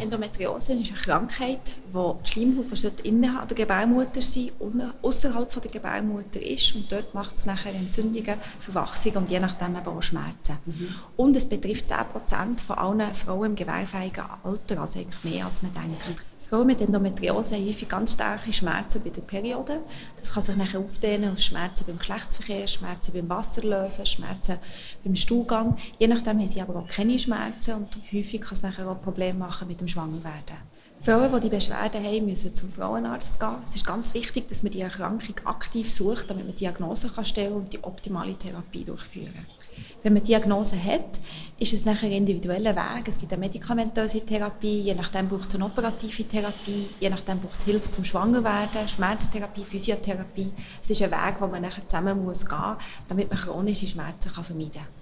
Endometriose ist eine Krankheit, wo die Schleimhäute innen an der Gebärmutter sein und außerhalb der Gebärmutter ist. Und dort macht es nachher Entzündungen, Verwachsungen und je nachdem eben auch Schmerzen. Und es betrifft 10% von allen Frauen im gewehrfähigen Alter, also eigentlich mehr als man denkt. Frauen mit Endometriose haben häufig ganz starke Schmerzen bei der Periode. Das kann sich nachher aufdehnen auf Schmerzen beim Geschlechtsverkehr, Schmerzen beim Wasserlösen, Schmerzen beim Stuhlgang. Je nachdem haben sie aber auch keine Schmerzen und häufig kann es nachher auch Probleme machen mit dem Schwangerwerden. Frauen, die diese Beschwerden haben, müssen zum Frauenarzt gehen. Es ist ganz wichtig, dass man die Erkrankung aktiv sucht, damit man Diagnosen stellen kann und die optimale Therapie durchführen kann. Wenn man Diagnose hat, ist es nachher ein individueller Weg. Es gibt eine medikamentöse Therapie, je nachdem braucht es eine operative Therapie, je nachdem braucht es Hilfe zum Schwangerwerden, Schmerztherapie, Physiotherapie. Es ist ein Weg, den man nachher zusammen gehen muss, damit man chronische Schmerzen vermeiden kann.